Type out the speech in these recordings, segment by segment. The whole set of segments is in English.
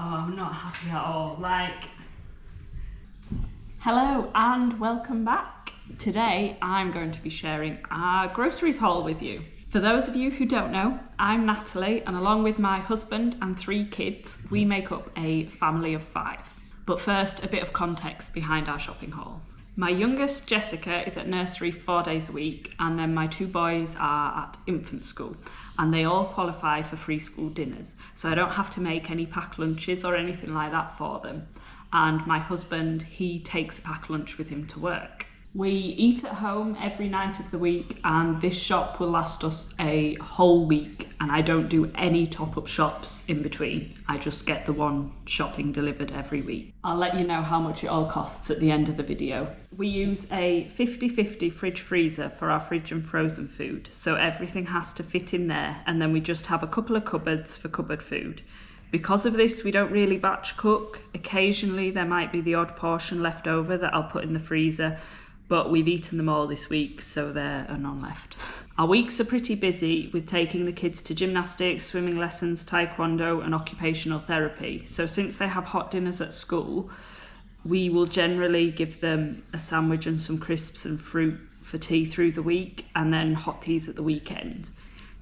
oh, I'm not happy at all. Like, hello and welcome back. Today I'm going to be sharing our groceries haul with you. For those of you who don't know, I'm Natalie, and along with my husband and 3 kids, we make up a family of 5. But first, a bit of context behind our shopping haul. My youngest, Jessica, is at nursery 4 days a week, and then my 2 boys are at infant school, and they all qualify for free school dinners, so I don't have to make any packed lunches or anything like that for them. And my husband, he takes a packed lunch with him to work. We eat at home every night of the week, and this shop will last us a whole week, and I don't do any top-up shops in between. I just get the one shopping delivered every week. I'll let you know how much it all costs at the end of the video. We use a 50-50 fridge freezer for our fridge and frozen food, so everything has to fit in there, and then we just have a couple of cupboards for cupboard food. Because of this, we don't really batch cook. Occasionally there might be the odd portion left over that I'll put in the freezer, but we've eaten them all this week, so there are none left. Our weeks are pretty busy with taking the kids to gymnastics, swimming lessons, taekwondo and occupational therapy. So since they have hot dinners at school, we will generally give them a sandwich and some crisps and fruit for tea through the week, and then hot teas at the weekend.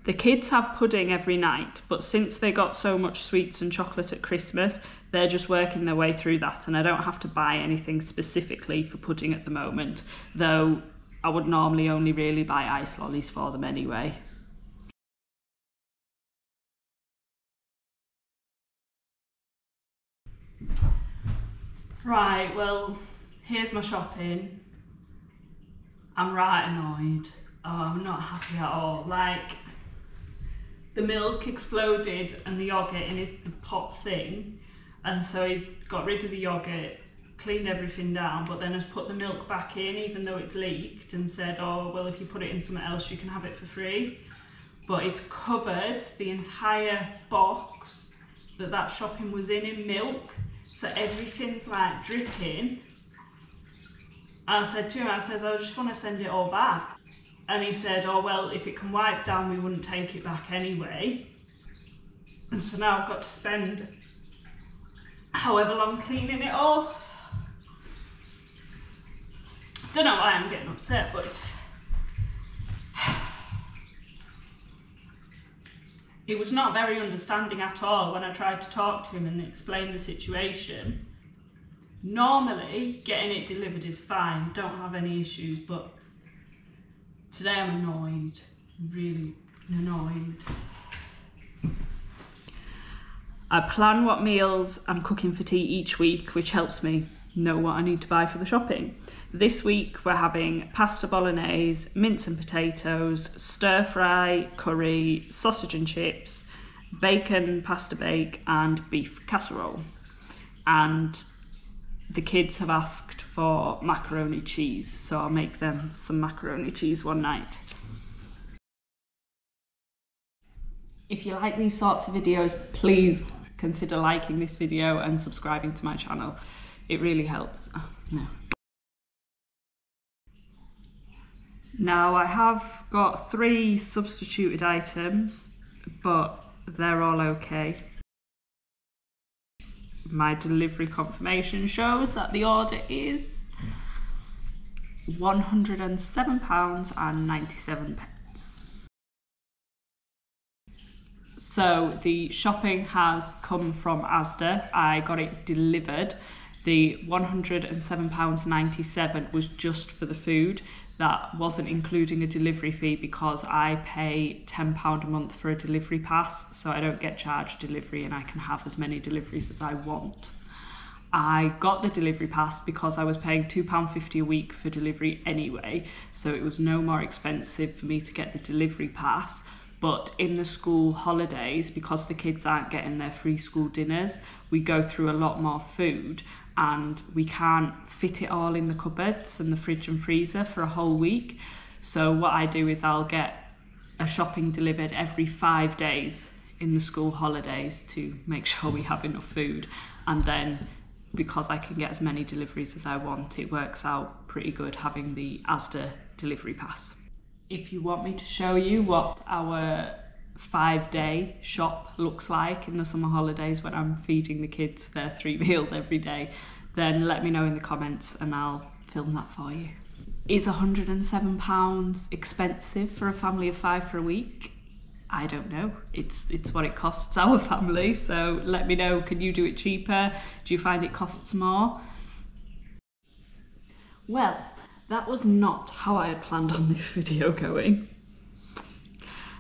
The kids have pudding every night, but since they got so much sweets and chocolate at Christmas, they're just working their way through that, and I don't have to buy anything specifically for pudding at the moment, though I would normally only really buy ice lollies for them anyway. Right, well, here's my shopping. I'm right annoyed. Oh, I'm not happy at all. Like, the milk exploded and the yogurt in his pot thing, and so he's got rid of the yogurt, cleaned everything down, but then has put the milk back in even though it's leaked, and said, oh well, if you put it in something else you can have it for free. But it's covered the entire box that shopping was in milk, so everything's like dripping. I said to him, I just want to send it all back. And he said, oh well, if it can wipe down we wouldn't take it back anyway. And so now I've got to spend however long cleaning it all. Don't know why I'm getting upset, but he was not very understanding at all when I tried to talk to him and explain the situation. Normally getting it delivered is fine, don't have any issues, but today I'm annoyed, really annoyed. I plan what meals I'm cooking for tea each week, which helps me know what I need to buy for the shopping. This week we're having pasta bolognese, mince and potatoes, stir fry, curry, sausage and chips, bacon, pasta bake and beef casserole. And the kids have asked for macaroni cheese, so I'll make them some macaroni cheese one night. If you like these sorts of videos, please consider liking this video and subscribing to my channel. It really helps. Oh, no. Now I have got 3 substituted items, but they're all okay. My delivery confirmation shows that the order is £107.97. So the shopping has come from ASDA. I got it delivered. The £107.97 was just for the food. That wasn't including a delivery fee, because I pay £10 a month for a delivery pass, so I don't get charged delivery and I can have as many deliveries as I want. I got the delivery pass because I was paying £2.50 a week for delivery anyway, so it was no more expensive for me to get the delivery pass. But in the school holidays, because the kids aren't getting their free school dinners, we go through a lot more food, and we can't fit it all in the cupboards and the fridge and freezer for a whole week. So what I do is I'll get a shopping delivered every 5 days in the school holidays to make sure we have enough food. And then because I can get as many deliveries as I want, it works out pretty good having the ASDA delivery pass. If you want me to show you what our 5-day shop looks like in the summer holidays when I'm feeding the kids their 3 meals every day, then let me know in the comments and I'll film that for you. Is £107 expensive for a family of 5 for a week? I don't know. It's what it costs our family, so let me know, can you do it cheaper? Do you find it costs more? Well, that was not how I had planned on this video going.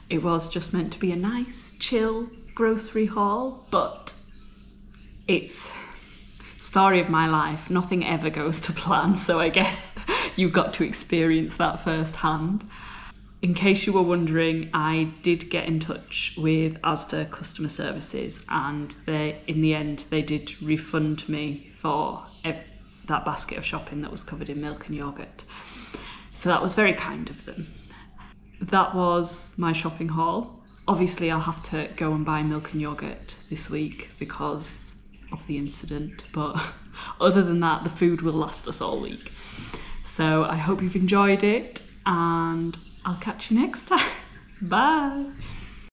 It was just meant to be a nice, chill grocery haul, but it's story of my life. Nothing ever goes to plan, so I guess you got to experience that firsthand. In case you were wondering, I did get in touch with ASDA customer services, and in the end they did refund me for that basket of shopping that was covered in milk and yogurt. So that was very kind of them. That was my shopping haul. Obviously I'll have to go and buy milk and yogurt this week because of the incident, but other than that, the food will last us all week. So I hope you've enjoyed it, and I'll catch you next time. Bye.